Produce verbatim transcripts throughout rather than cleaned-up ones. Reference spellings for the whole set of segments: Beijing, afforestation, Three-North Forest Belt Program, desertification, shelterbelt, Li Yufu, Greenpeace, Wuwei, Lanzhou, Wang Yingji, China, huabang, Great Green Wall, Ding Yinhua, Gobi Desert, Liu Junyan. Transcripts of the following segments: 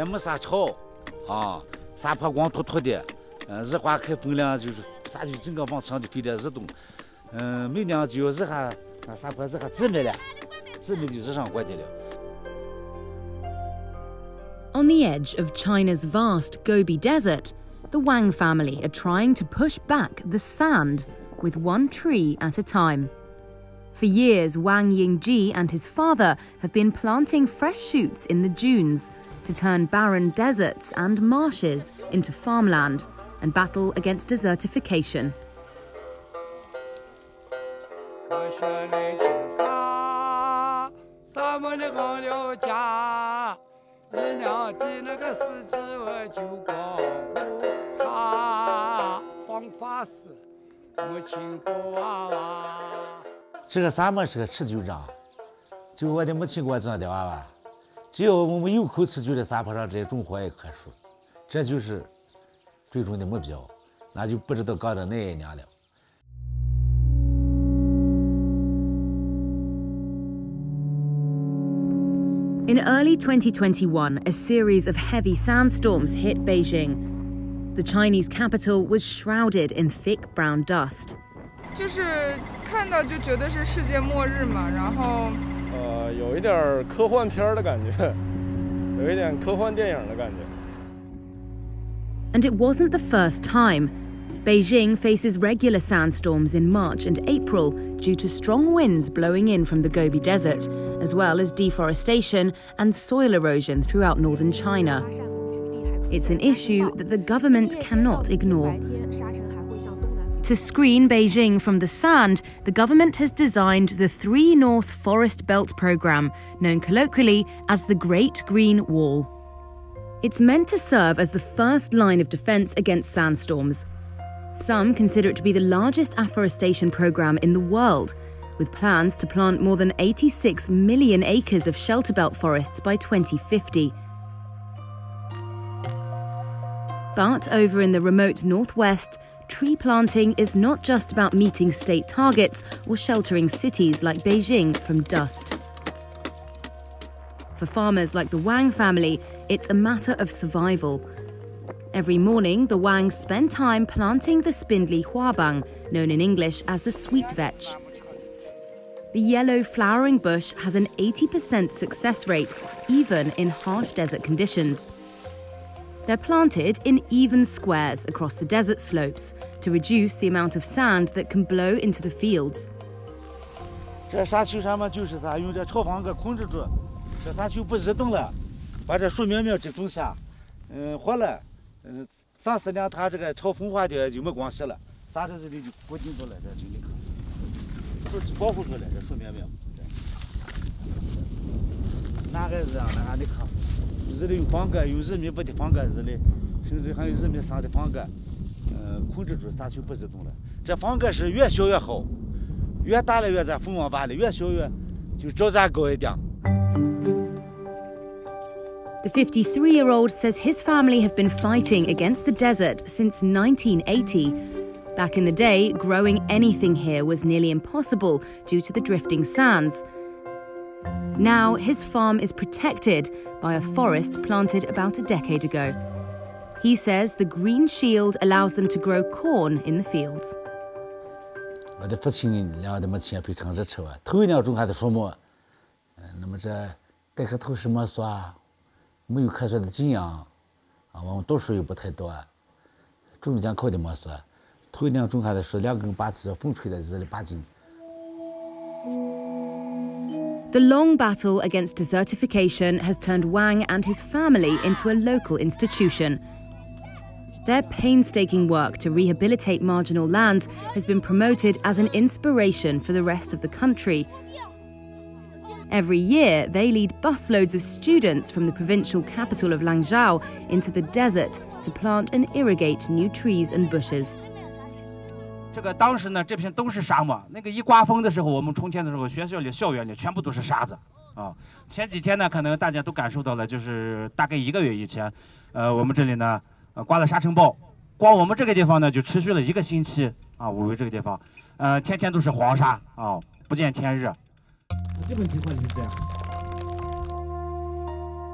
On the edge of China's vast Gobi Desert, the Wang family are trying to push back the sand with one tree at a time. For years, Wang Yingji and his father have been planting fresh shoots in the dunes to turn barren deserts and marshes into farmland and battle against desertification. In early twenty twenty-one, a series of heavy sandstorms hit Beijing. The Chinese capital was shrouded in thick brown dust. And it wasn't the first time. Beijing faces regular sandstorms in March and April due to strong winds blowing in from the Gobi Desert, as well as deforestation and soil erosion throughout northern China. It's an issue that the government cannot ignore. To screen Beijing from the sand, the government has designed the Three-North Forest Belt Program, known colloquially as the Great Green Wall. It's meant to serve as the first line of defense against sandstorms. Some consider it to be the largest afforestation program in the world, with plans to plant more than eighty-six million acres of shelterbelt forests by twenty fifty. But over in the remote northwest, tree planting is not just about meeting state targets or sheltering cities like Beijing from dust. For farmers like the Wang family, it's a matter of survival. Every morning, the Wangs spend time planting the spindly huabang, known in English as the sweet vetch. The yellow flowering bush has an eighty percent success rate, even in harsh desert conditions. They're planted in even squares across the desert slopes to reduce the amount of sand that can blow into the fields. The fifty-three-year-old says his family have been fighting against the desert since nineteen eighty. Back in the day, growing anything here was nearly impossible due to the drifting sands. Now, his farm is protected by a forest planted about a decade ago. He says the green shield allows them to grow corn in the fields. The long battle against desertification has turned Wang and his family into a local institution. Their painstaking work to rehabilitate marginal lands has been promoted as an inspiration for the rest of the country. Every year, they lead busloads of students from the provincial capital of Lanzhou into the desert to plant and irrigate new trees and bushes.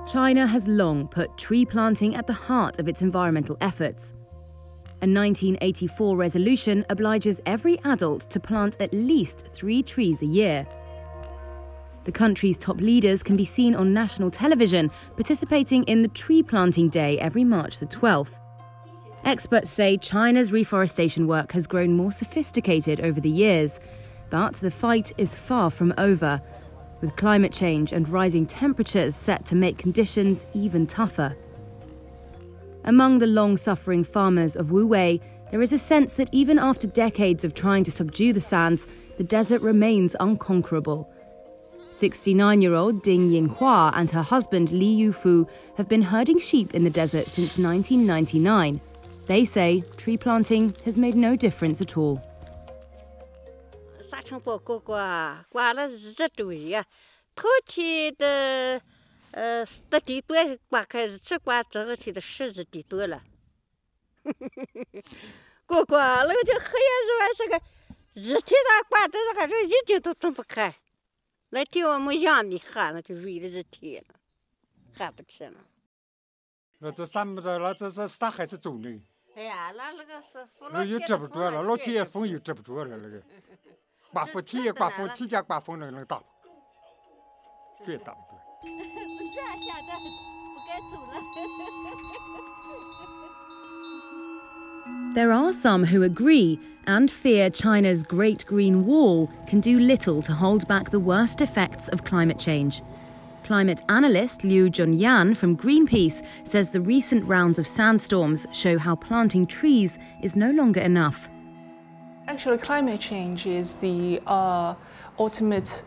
China has long put tree planting at the heart of its environmental efforts. A nineteen eighty-four resolution obliges every adult to plant at least three trees a year. The country's top leaders can be seen on national television participating in the Tree Planting Day every March the twelfth. Experts say China's reforestation work has grown more sophisticated over the years, but the fight is far from over, with climate change and rising temperatures set to make conditions even tougher. Among the long-suffering farmers of Wuwei, there is a sense that even after decades of trying to subdue the sands, the desert remains unconquerable. sixty-nine-year-old Ding Yinhua and her husband Li Yufu have been herding sheep in the desert since nineteen ninety-nine. They say tree planting has made no difference at all. There are some who agree and fear China's Great Green Wall can do little to hold back the worst effects of climate change. Climate analyst Liu Junyan from Greenpeace says the recent rounds of sandstorms show how planting trees is no longer enough. Actually, climate change is the uh, ultimate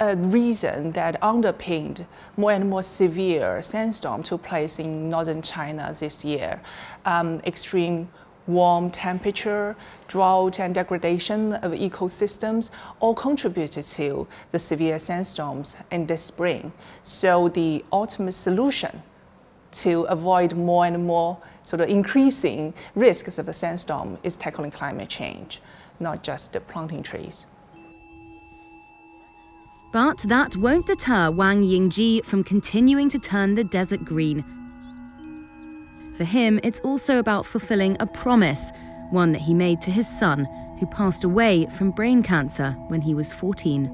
uh, reason that underpinned more and more severe sandstorm took place in northern China this year. Um, extreme warm temperature, drought and degradation of ecosystems all contributed to the severe sandstorms in this spring. So the ultimate solution to avoid more and more sort of increasing risks of a sandstorm is tackling climate change, not just planting trees. But that won't deter Wang Yingji from continuing to turn the desert green. For him, it's also about fulfilling a promise, one that he made to his son, who passed away from brain cancer when he was fourteen.